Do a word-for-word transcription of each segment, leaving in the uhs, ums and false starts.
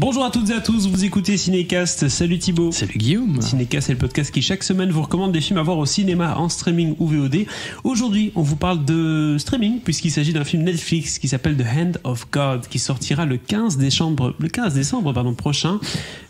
Bonjour à toutes et à tous, vous écoutez Cinécast. Salut Thibaut. Salut Guillaume. Cinécast est le podcast qui chaque semaine vous recommande des films à voir au cinéma, en streaming ou V O D. Aujourd'hui, on vous parle de streaming puisqu'il s'agit d'un film Netflix qui s'appelle The Hand of God qui sortira le quinze décembre, le quinze décembre pardon, prochain.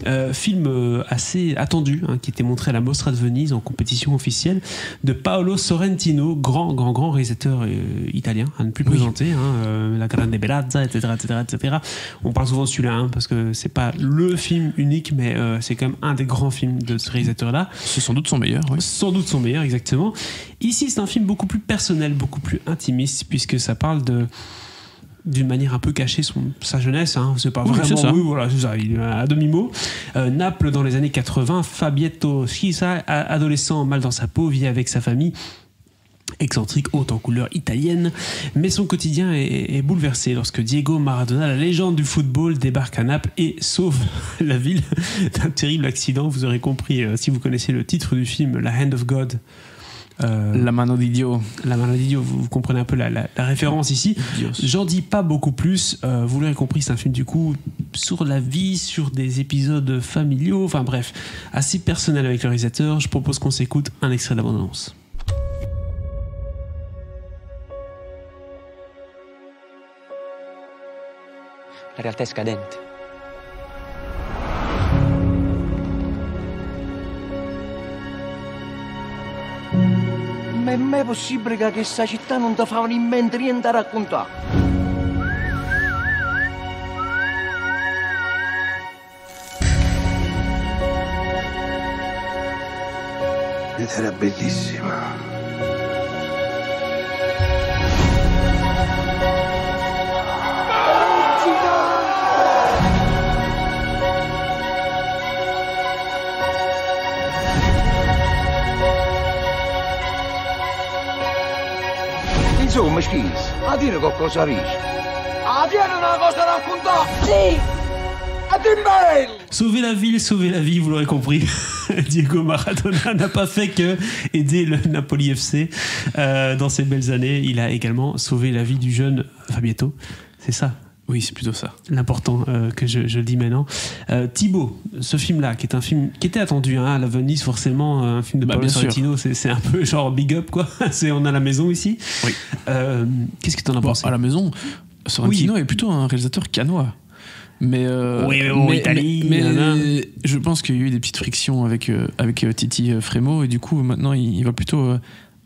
Euh, film assez attendu hein, qui était montré à la Mostra de Venise en compétition officielle de Paolo Sorrentino, grand, grand, grand réalisateur euh, italien à ne plus oui. présenter. Hein, euh, La Grande Bellezza, et cetera, et cetera, et cetera. On parle souvent de celui-là hein, parce que c'est pas le film unique, mais euh, c'est quand même un des grands films de ce réalisateur-là. C'est sans doute son meilleur, oui. Sans doute son meilleur, exactement. Ici, c'est un film beaucoup plus personnel, beaucoup plus intimiste, puisque ça parle de... d'une manière un peu cachée son, sa jeunesse hein, c'est pas oui, vraiment c'est oui voilà c'est ça il est à demi mot euh, Naples dans les années quatre-vingts. Fabietto Schisa, adolescent mal dans sa peau, vit avec sa famille excentrique, haute en couleur italienne, mais son quotidien est, est bouleversé lorsque Diego Maradona, la légende du football, débarque à Naples et sauve la ville d'un terrible accident. Vous aurez compris euh, si vous connaissez le titre du film La Hand of God. Euh, la mano di Dio. La mano di Dio, vous, vous comprenez un peu la, la, la référence ici. Dios. J'en dis pas beaucoup plus. Euh, vous l'aurez compris, c'est un film du coup sur la vie, sur des épisodes familiaux. Enfin bref, assez personnel avec le réalisateur. Je propose qu'on s'écoute un extrait de la bande-annonce. La realtà è scadente. Ma è mai possibile che questa città non ti fa in mente niente a raccontare? Ed era bellissima. Insomma, Schisa, a dire qualcosa riesci. A dire una cosa raccontata. Sì! A dire bello! Sauver la ville, sauver la vie, vous l'aurez compris. Diego Maradona n'a pas fait que aider le Napoli F C euh, dans ses belles années. Il a également sauvé la vie du jeune Fabietto. C'est ça. Oui, c'est plutôt ça. L'important euh, que je, je le dis maintenant. Euh, Thibaut, ce film-là, qui est un film qui était attendu hein, à la Venise, forcément, un film de bah, Paolo Sorrentino, c'est, c'est un peu genre big up, quoi. C'est on a la maison ici. Oui. Euh, qu'est-ce que t'en as bon, pensé ? À la maison, Sorrentino oui. est plutôt un réalisateur canois. Mais, euh, oui, mais, mais, Italie, mais, mais je pense qu'il y a eu des petites frictions avec, euh, avec Titi Frémaux, et du coup, maintenant, il, il va plutôt euh,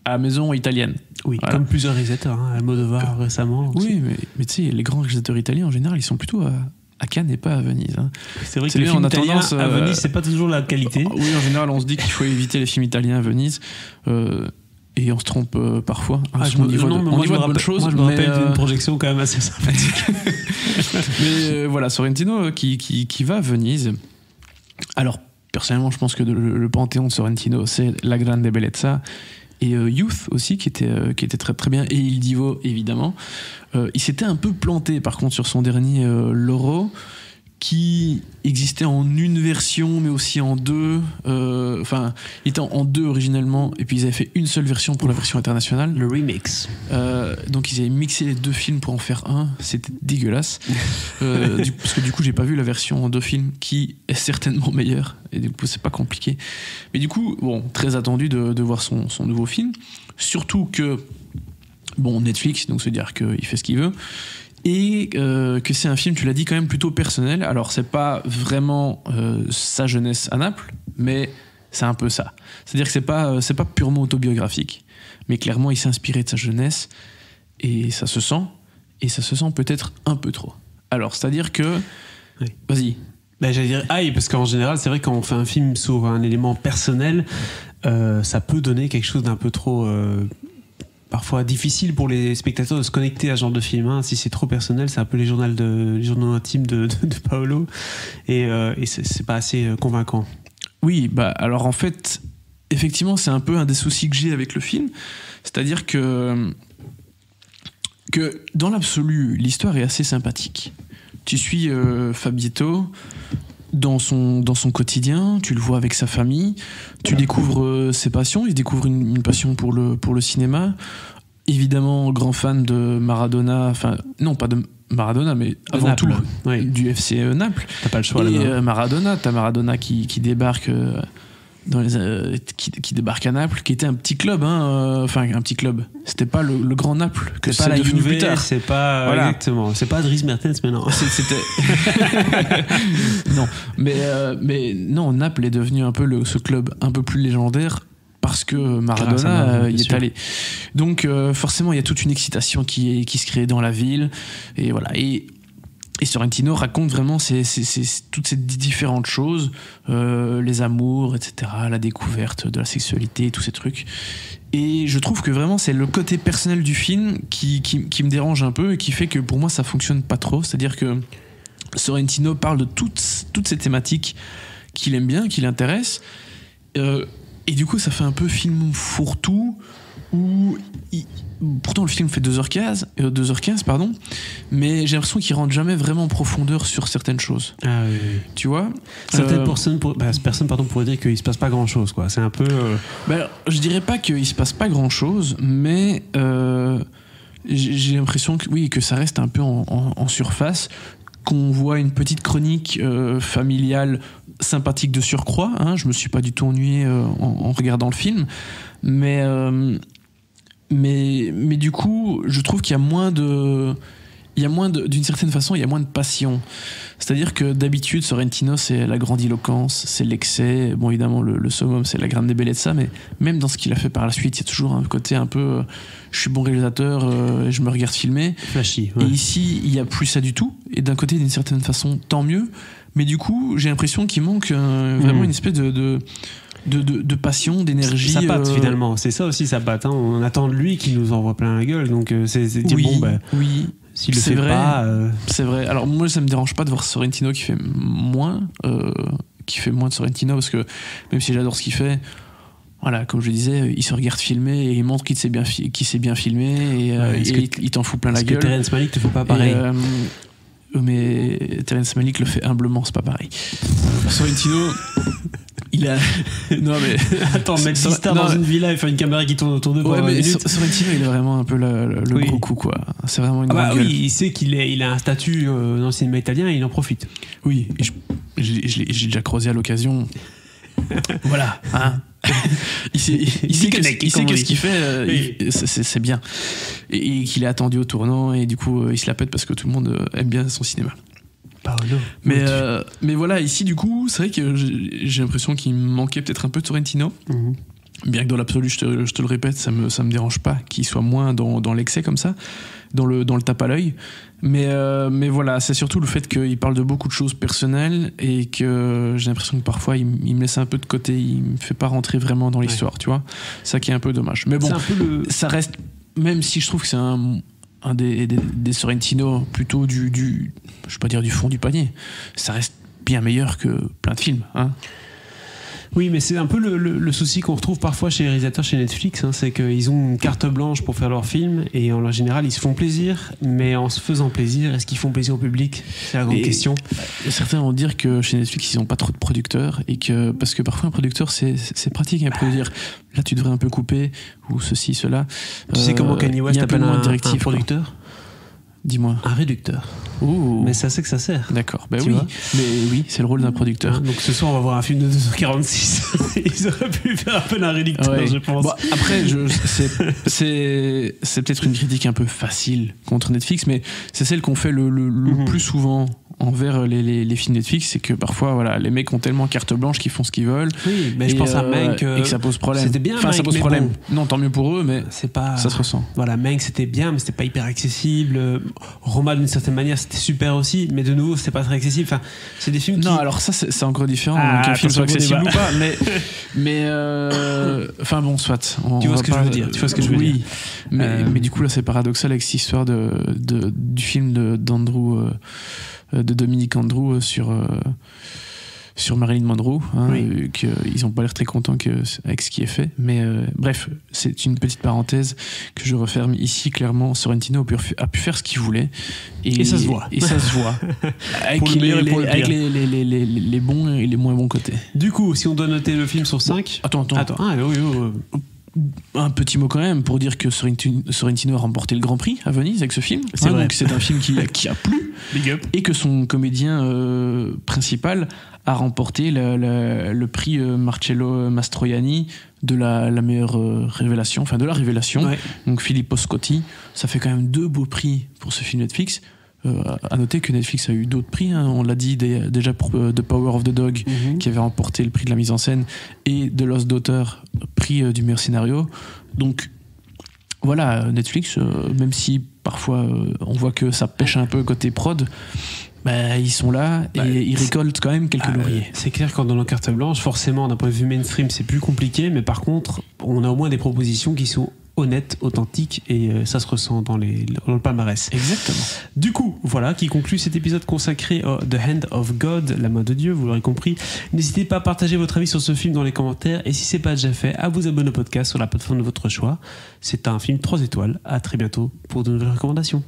à la maison italienne. Oui, voilà. Comme plusieurs réalisateurs, hein, Almodovar euh, récemment. Aussi. Oui, mais, mais tu sais, les grands réalisateurs italiens en général, ils sont plutôt à, à Cannes et pas à Venise. Hein. C'est vrai que les films italiens euh, à Venise, c'est pas toujours la qualité. Euh, oui, en général, on se dit qu'il faut éviter les films italiens à Venise. Euh, Et on se trompe euh, parfois. Ah, je me, non, non, de, moi, on y voit de bonnes choses. Moi, je me rappelle euh... d'une projection quand même assez sympathique. Mais euh, voilà, Sorrentino euh, qui, qui, qui va à Venise. Alors, personnellement, je pense que de, le, le panthéon de Sorrentino, c'est La Grande Bellezza. Et euh, Youth aussi, qui était, euh, qui était très très bien. Et Il Divo, évidemment. Euh, il s'était un peu planté, par contre, sur son dernier euh, Loro, qui existait en une version, mais aussi en deux. Euh, enfin, il était en deux originellement, et puis ils avaient fait une seule version pour la version internationale. Le remix. Euh, donc ils avaient mixé les deux films pour en faire un. C'était dégueulasse. euh, du, parce que du coup, j'ai pas vu la version en deux films, qui est certainement meilleure. Et du coup, c'est pas compliqué. Mais du coup, bon, très attendu de, de voir son, son nouveau film. Surtout que, bon, Netflix, donc se dire qu'il fait ce qu'il veut. Et euh, que c'est un film, tu l'as dit, quand même plutôt personnel. Alors, c'est pas vraiment euh, sa jeunesse à Naples, mais c'est un peu ça. C'est-à-dire que c'est pas, c'est pas purement autobiographique, mais clairement, il s'est inspiré de sa jeunesse, et ça se sent, et ça se sent peut-être un peu trop. Alors, c'est-à-dire que... Oui. Vas-y. Bah, j'allais dire aïe, parce qu'en général, c'est vrai, quand on fait un film sur un élément personnel, euh, ça peut donner quelque chose d'un peu trop... Euh... parfois difficile pour les spectateurs de se connecter à ce genre de film. Hein. Si c'est trop personnel, c'est un peu les journaux, de, les journaux intimes de, de, de Paolo. Et, euh, et c'est, c'est pas assez convaincant. Oui, bah, alors en fait, effectivement, c'est un peu un des soucis que j'ai avec le film. C'est-à-dire que, que dans l'absolu, l'histoire est assez sympathique. Tu suis euh, Fabietto dans son, dans son quotidien, tu le vois avec sa famille, tu découvres euh, ses passions, il découvre une, une passion pour le, pour le cinéma, évidemment grand fan de Maradona, enfin non pas de Maradona, mais avant Naples, tout, oui. du F C Naples. T'as pas le choix là-bas. Et euh, Maradona, t'as Maradona qui, qui débarque euh, dans les, euh, qui, qui débarque à Naples, qui était un petit club, hein, enfin euh, un petit club. C'était pas le, le grand Naples que c'est devenu Juve, plus tard. C'est pas voilà. exactement. C'est pas Driss Mertens maintenant. C'était non, mais euh, mais non, Naples est devenu un peu le, ce club un peu plus légendaire. Parce que Maradona ah, y est sûr. allé. Donc euh, forcément, il y a toute une excitation qui, est, qui se crée dans la ville. Et voilà. Et, et Sorrentino raconte vraiment ces, ces, ces, toutes ces différentes choses, euh, les amours, et cetera, la découverte de la sexualité, tous ces trucs. Et je trouve que vraiment, c'est le côté personnel du film qui, qui, qui me dérange un peu et qui fait que pour moi, ça fonctionne pas trop. C'est-à-dire que Sorrentino parle de toutes, toutes ces thématiques qu'il aime bien, qui l'intéressent. Euh, Et du coup, ça fait un peu film fourre-tout où il... pourtant le film fait deux heures quinze, euh, deux heures quinze pardon, mais j'ai l'impression qu'il rentre jamais vraiment en profondeur sur certaines choses. Ah oui. Tu vois, certaines euh... personnes, pour... bah, personne pardon pourrait dire qu'il se passe pas grand-chose, quoi. C'est un peu. Euh... Bah, je dirais pas qu'il se passe pas grand-chose, mais euh, j'ai l'impression que oui, que ça reste un peu en, en, en surface. Qu'on voit une petite chronique euh, familiale sympathique de surcroît. Hein, je me suis pas du tout ennuyé euh, en, en regardant le film, mais euh, mais mais du coup, je trouve qu'il y a moins de, il y a moins d'une certaine façon, il y a moins de passion. C'est-à-dire que d'habitude, Sorrentino, c'est la grandiloquence, c'est l'excès. Bon, évidemment, le, le summum, c'est La Grande Bellezza, mais même dans ce qu'il a fait par la suite, il y a toujours un côté un peu. Euh, je suis bon réalisateur, euh, je me regarde filmer. Flashy. Ouais. Et ici, il n'y a plus ça du tout. Et d'un côté, d'une certaine façon, tant mieux. Mais du coup, j'ai l'impression qu'il manque euh, vraiment mmh. une espèce de, de, de, de, de passion, d'énergie. Ça patte euh... finalement. C'est ça aussi, ça patte. Hein. On attend de lui qu'il nous envoie plein la gueule. Donc, euh, c'est dire oui, bon, bah, oui. S'il le fait vrai, pas. Euh... C'est vrai. Alors, moi, ça ne me dérange pas de voir Sorrentino qui fait moins, euh, qui fait moins de Sorrentino, parce que même si j'adore ce qu'il fait. Voilà, comme je disais, il se regarde filmer et il montre qu'il s'est bien, fi qu bien filmé et, ouais, euh, et que, il t'en fout plein la gueule. Parce que Terence Malick te fait pas pareil. Et, euh, mais Terence Malick le fait humblement, c'est pas pareil. Sorrentino, il a. Non mais attends, mettre six stars dans une villa et faire une caméra qui tourne autour de moi. Ouais, mais Sorrentino, il a vraiment un peu le, le, le oui. gros coup, quoi. C'est vraiment une. Ah bah, oui, il sait qu'il il a un statut euh, dans le cinéma italien et il en profite. Oui, et je, je, je, je l'ai déjà croisé à l'occasion. Voilà, hein. il sait, il, il sait, que, il sait que ce qu'il fait, euh, oui. c'est bien. Et, et qu'il est attendu au tournant, et du coup, euh, il se la pète parce que tout le monde aime bien son cinéma. Paolo. Mais, oui. euh, mais voilà, ici, du coup, c'est vrai que j'ai l'impression qu'il me manquait peut-être un peu de Sorrentino. Mm-hmm. Bien que dans l'absolu, je te, je te le répète, ça me, ça me dérange pas qu'il soit moins dans, dans l'excès comme ça, dans le, dans le tape à l'œil. Mais, euh, mais voilà, c'est surtout le fait qu'il parle de beaucoup de choses personnelles et que j'ai l'impression que parfois il, il me laisse un peu de côté, il me fait pas rentrer vraiment dans l'histoire, ouais. tu vois. Ça qui est un peu dommage. Mais bon, le... ça reste, même si je trouve que c'est un, un des, des, des Sorrentino plutôt du, du, je vais pas dire du fond du panier, ça reste bien meilleur que plein de films, hein. Oui, mais c'est un peu le, le, le souci qu'on retrouve parfois chez les réalisateurs, chez Netflix, hein, c'est qu'ils ont une carte blanche pour faire leurs films et en général ils se font plaisir, mais en se faisant plaisir, est-ce qu'ils font plaisir au public? C'est la grande et question. Certains vont dire que chez Netflix ils n'ont pas trop de producteurs et que parce que parfois un producteur c'est pratique, il peut dire là tu devrais un peu couper ou ceci, cela. Tu euh, sais comment Kanye West appelle un, un producteur? Dis-moi. Un réducteur. Ouh. Mais ça c'est que ça sert. D'accord. Ben oui. Mais oui, c'est le rôle d'un producteur. Donc ce soir on va voir un film de deux heures quarante-six. Ils auraient pu faire un peu un réducteur, ouais. je pense. Bon, après, c'est c'est peut-être une critique un peu facile contre Netflix, mais c'est celle qu'on fait le, le, le mm-hmm. plus souvent envers les, les, les films Netflix, c'est que parfois voilà, les mecs ont tellement carte blanche qu'ils font ce qu'ils veulent. Oui, mais je pense euh, à Mank euh, et que ça pose problème. C'était bien. Enfin, Mank, ça pose problème. Bon. Non, tant mieux pour eux, mais c'est pas. Ça se ressent. Voilà, Mank c'était bien, mais c'était pas hyper accessible. Roma d'une certaine manière c'était super aussi, mais de nouveau c'était pas très accessible. Enfin, c'est des films. Non, qui... alors ça c'est encore différent. Ah, qu'un film soit accessible ou pas, mais mais euh... enfin bon, soit. On, tu vois on ce que pas... je veux dire. Tu vois ce que je veux oui. dire. Mais, euh... mais du coup là c'est paradoxal avec cette histoire de, de du film d'Andrew. Euh... de Dominique Andrew sur, euh, sur Marilyn Monroe, hein, oui. que, ils n'ont pas l'air très contents que, avec ce qui est fait, mais euh, bref, c'est une petite parenthèse que je referme ici. Clairement, Sorrentino a pu faire ce qu'il voulait et, et ça se voit, et ça se voit avec, le les, le avec les, les, les, les, les bons et les moins bons côtés. Du coup, si on doit noter le film sur cinq, attends, attends, attends. Ah, oui, oui, oui. Un petit mot quand même pour dire que Sorrentino a remporté le Grand Prix à Venise avec ce film. C'est hein, donc c'est un film qui, qui a plu. Big up. Et que son comédien euh, principal a remporté la, la, le prix Marcello Mastroianni de la, la meilleure révélation, enfin de la révélation. Ouais. Donc Filippo Scotti, ça fait quand même deux beaux prix pour ce film Netflix. Euh, à noter que Netflix a eu d'autres prix, hein. On l'a dit des, déjà pour euh, The Power of the Dog, mm-hmm. qui avait remporté le prix de la mise en scène, et The Lost Daughter, prix euh, du meilleur scénario. Donc voilà, Netflix, euh, même si parfois euh, on voit que ça pêche un peu côté prod, bah, ils sont là et bah, ils récoltent quand même quelques ah, lauriers. C'est clair qu'en donnant carte blanche, forcément d'un point de vue mainstream c'est plus compliqué, mais par contre on a au moins des propositions qui sont honnête, authentique, et ça se ressent dans, les, dans le palmarès. Exactement. Du coup, voilà qui conclut cet épisode consacré à The Hand of God, la main de Dieu, vous l'aurez compris. N'hésitez pas à partager votre avis sur ce film dans les commentaires, et si c'est pas déjà fait, à vous abonner au podcast sur la plateforme de votre choix. C'est un film trois étoiles. À très bientôt pour de nouvelles recommandations.